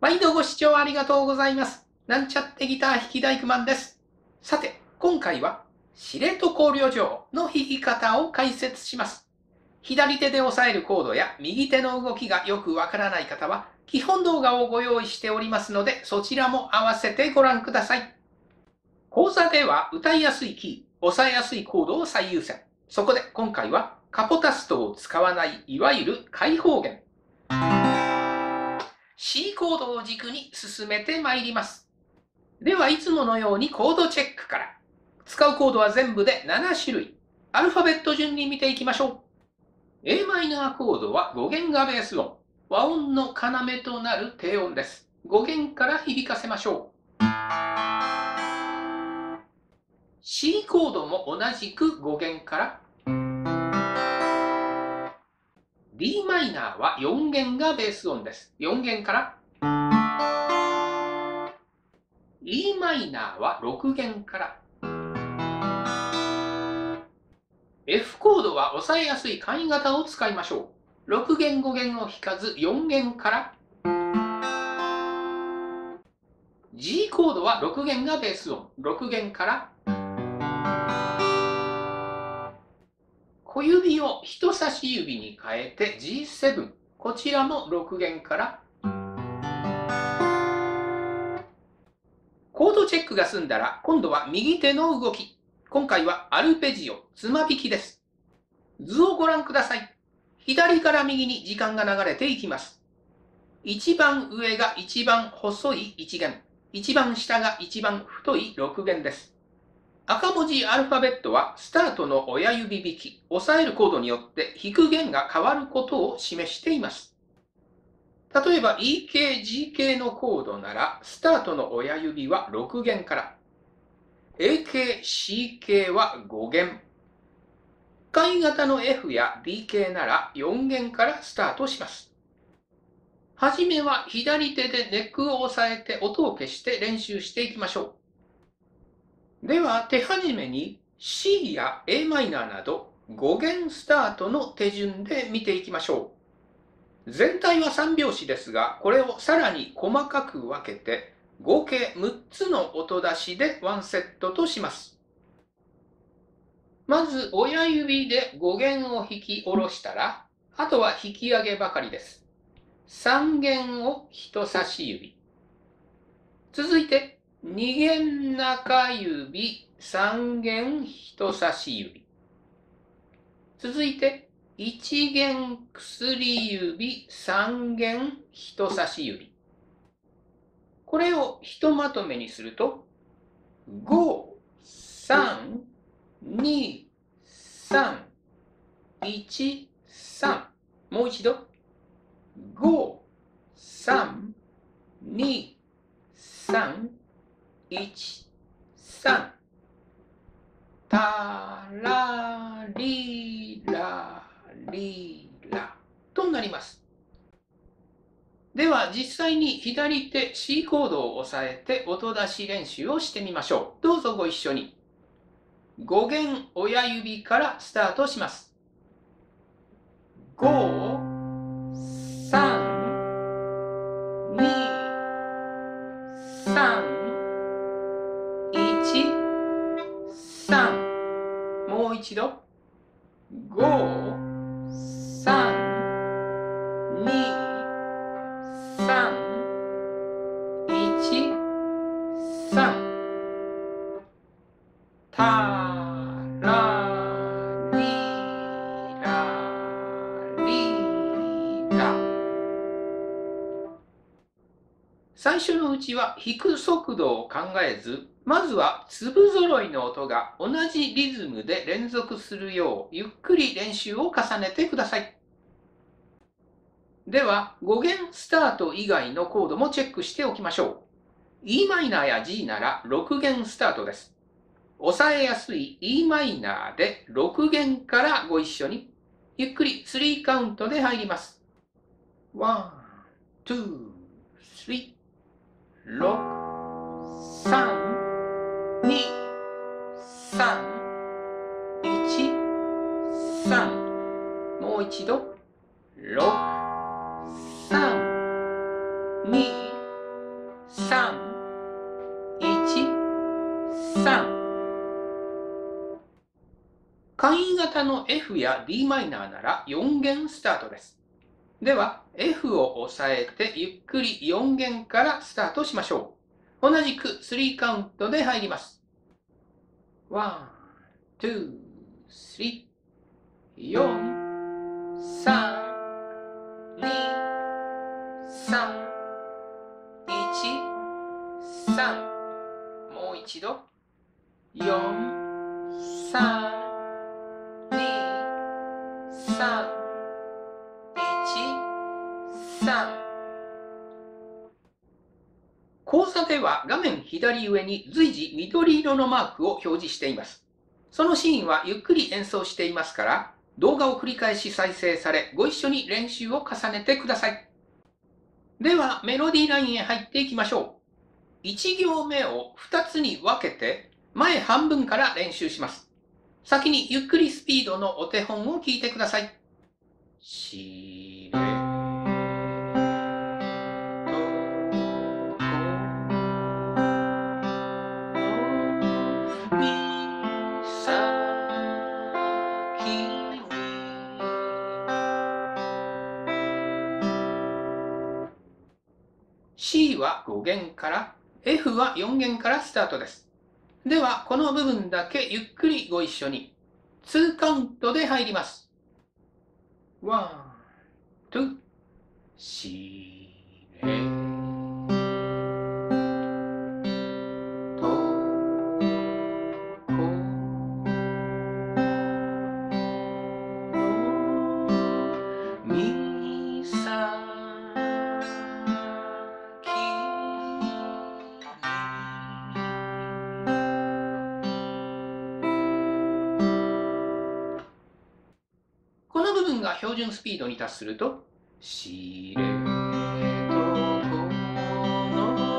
毎度ご視聴ありがとうございます。なんちゃってギター弾き大工マンです。さて、今回は知床旅情の弾き方を解説します。左手で押さえるコードや右手の動きがよくわからない方は、基本動画をご用意しておりますので、そちらも合わせてご覧ください。講座では歌いやすいキー、押さえやすいコードを最優先。そこで今回はカポタストを使わない、いわゆる開放弦。C コードを軸に進めてまいります。では、いつものようにコードチェックから。使うコードは全部で7種類。アルファベット順に見ていきましょう。Am コードは5弦がベース音。和音の要となる低音です。5弦から響かせましょう。C コードも同じく5弦から。D マイナーは4弦がベース音です。4弦から。E マイナーは6弦から。F コードは押さえやすい簡易型を使いましょう。6弦5弦を弾かず4弦から。G コードは6弦がベース音。6弦から。小指を人差し指に変えて G7、こちらも6弦から。コードチェックが済んだら、今度は右手の動き。今回はアルペジオ、つま弾きです。図をご覧ください。左から右に時間が流れていきます。一番上が一番細い1弦。一番下が一番太い6弦です。赤文字アルファベットはスタートの親指弾き、押さえるコードによって弾く弦が変わることを示しています。例えば E 系、G 系のコードならスタートの親指は6弦から。A 系、C 系は5弦。簡易型の F や D 系なら4弦からスタートします。はじめは左手でネックを押さえて音を消して練習していきましょう。では、手始めに C や Am など5弦スタートの手順で見ていきましょう。全体は3拍子ですが、これをさらに細かく分けて、合計6つの音出しで1セットとします。まず、親指で5弦を弾き下ろしたら、あとは引き上げばかりです。3弦を人差し指。続いて、2弦中指、3弦人差し指。続いて、1弦薬指、3弦人差し指。これをひとまとめにすると、5、3、2、3、1、3。もう一度。5、3、2、3、1、3。タラリラリラとなります。では実際に左手 C コードを押さえて音出し練習をしてみましょう。どうぞご一緒に。5弦親指からスタートします。5、3、2、3。3、もう一度。5、3、2、3、1、3。タラリラリラ。最初のうちは弾く速度を考えず、まずは粒揃いの音が同じリズムで連続するようゆっくり練習を重ねてください。では5弦スタート以外のコードもチェックしておきましょう。Em や G なら6弦スタートです。抑えやすい E マイナーで6弦からご一緒にゆっくり3カウントで入ります。 1,2,3 6,3,2,3,1,3 もう一度 6,3,2,3,1,3。簡易型の F や D マイナーなら4弦スタートです。では F を押さえてゆっくり4弦からスタートしましょう。同じく3カウントで入ります。 1,2,3,2,3,1,3 もう一度 4,3,2,3,1,3。講座では画面左上に随時緑色のマークを表示しています。そのシーンはゆっくり演奏していますから、動画を繰り返し再生され、ご一緒に練習を重ねてください。ではメロディーラインへ入っていきましょう。1行目を2つに分けて前半分から練習します。先にゆっくりスピードのお手本を聞いてください。しれとこみさきみ。C は5弦から F は4弦からスタートです。ではこの部分だけゆっくりご一緒に2カウントで入ります。 1,2 しれとこみさが標準スピードに達するとしれとこ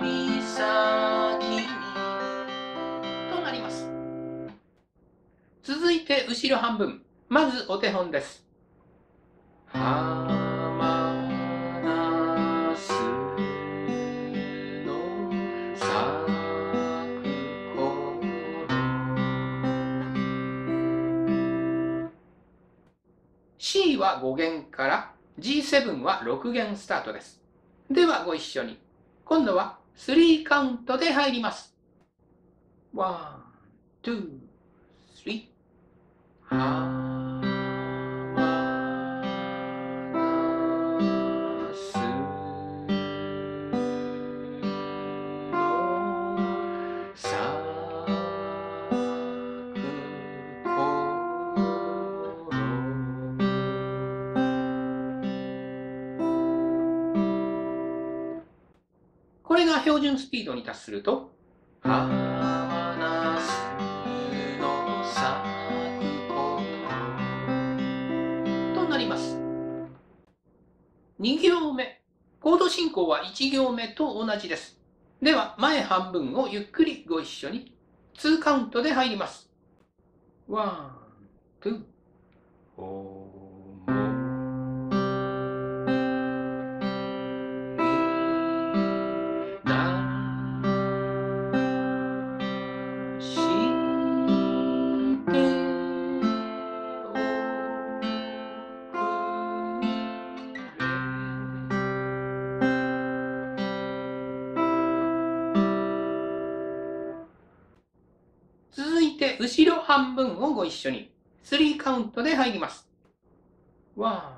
みさきみとなります。続いて後ろ半分、まずお手本です。C は5弦から G7 は6弦スタートです。ではご一緒に。今度は3カウントで入ります。 1,2,3 はまなすのさ標準スピードに達すると「はなすのさくこと」となります。2行目、コード進行は1行目と同じです。では前半分をゆっくりご一緒に2カウントで入ります。 1,2,後ろ半分をご一緒に3カウントで入ります。 1,2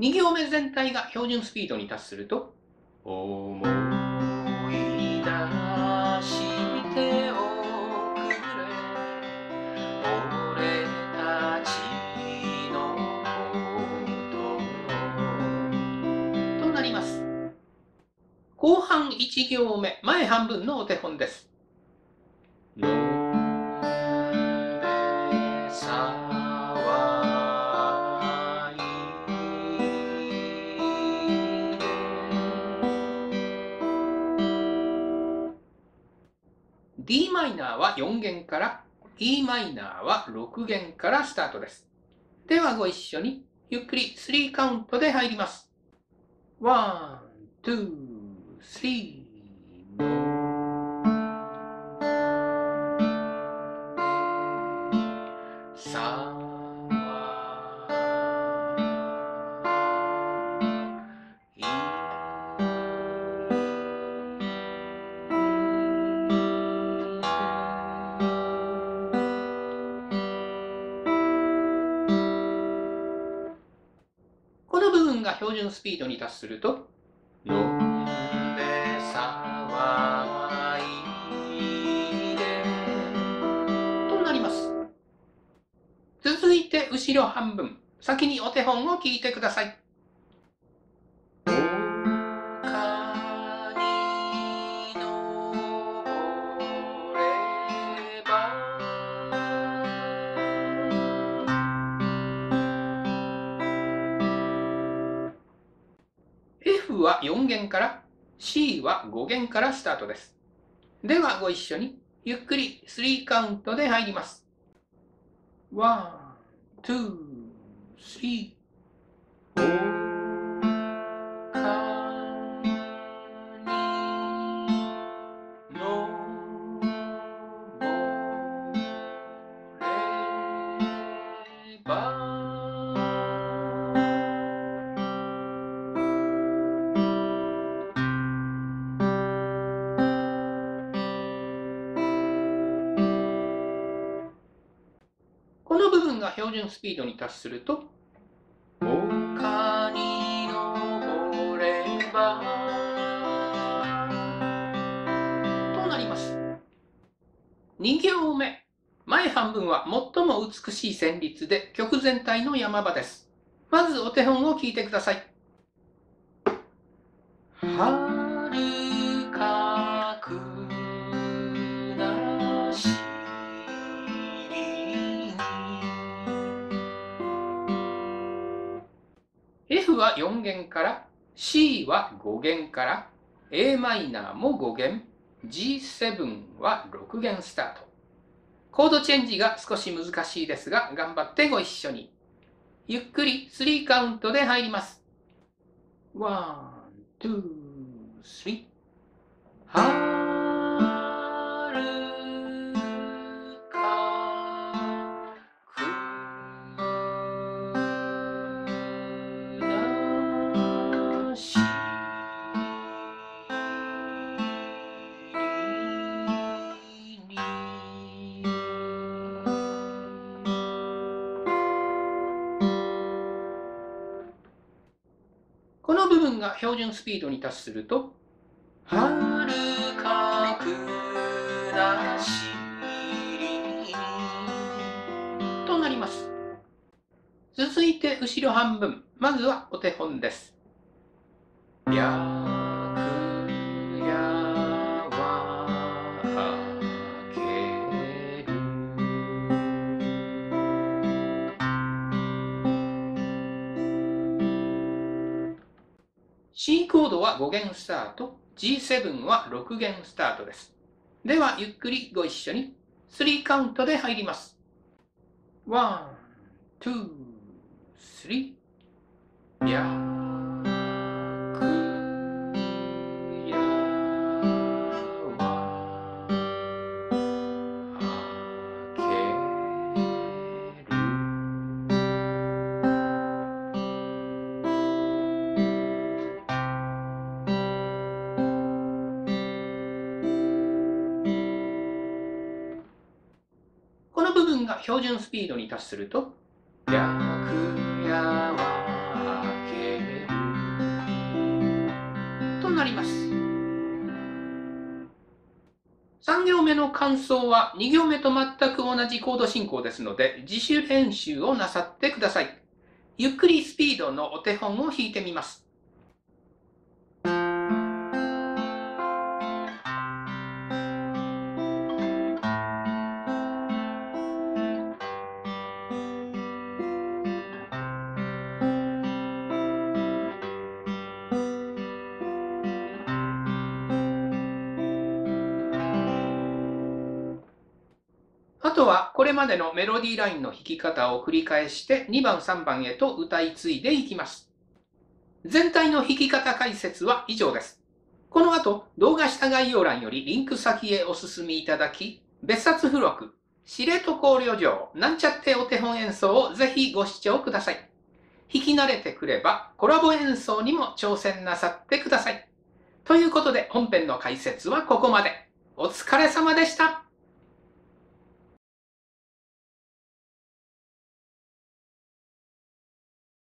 2行目全体が標準スピードに達すると、思い出しておくれ、俺たちのこととなります。後半1行目、前半分のお手本です。D マイナーは4弦から、E マイナーは6弦からスタートです。ではご一緒に、ゆっくり3カウントで入ります。1、2、3。さ標準スピードに達すると、飲んで騒いでとなります。続いて後ろ半分、先にお手本を聞いてください。F は4弦から、C は5弦からスタートです。ではご一緒に、ゆっくり3カウントで入ります。ワン、ツー、スリー、フォー。が標準スピードに達すると、丘に登ればとなります。2行目、前半分は最も美しい旋律で曲全体の山場です。まずお手本を聞いてください。F は4弦から、C は5弦から、A マイナーも5弦、G7 は6弦スタート。コードチェンジが少し難しいですが、頑張ってご一緒に。ゆっくり3カウントで入ります。ワン、ツー、スリー。この部分が標準スピードに達すると、はるか下しとなります。続いて後ろ半分、まずはお手本です。C コードは5弦スタート、G7 は6弦スタートです。では、ゆっくりご一緒に、3カウントで入ります。ワン、ツー、スリー、やくやはける。が標準スピードに達すると、やくやはける。なります。3行目の感想は2行目と全く同じコード進行ですので、自主練習をなさってください。ゆっくりスピードのお手本を弾いてみます。あとはこれまでのメロディーラインの弾き方を繰り返して2番3番へと歌い継いでいきます。全体の弾き方解説は以上です。この後動画下概要欄よりリンク先へお進みいただき、別冊付録知床旅情なんちゃってお手本演奏をぜひご視聴ください。弾き慣れてくればコラボ演奏にも挑戦なさってください。ということで本編の解説はここまで。お疲れ様でした。